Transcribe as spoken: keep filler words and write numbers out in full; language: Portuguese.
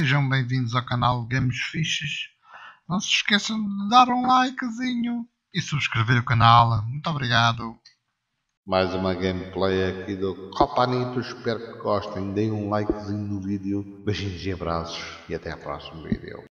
Sejam bem-vindos ao canal Games fixes. Não se esqueçam de dar um likezinho e subscrever o canal. Muito obrigado. Mais uma gameplay aqui do Copanito. Espero que gostem. Deem um likezinho no vídeo. Beijinhos e abraços e até ao próximo vídeo.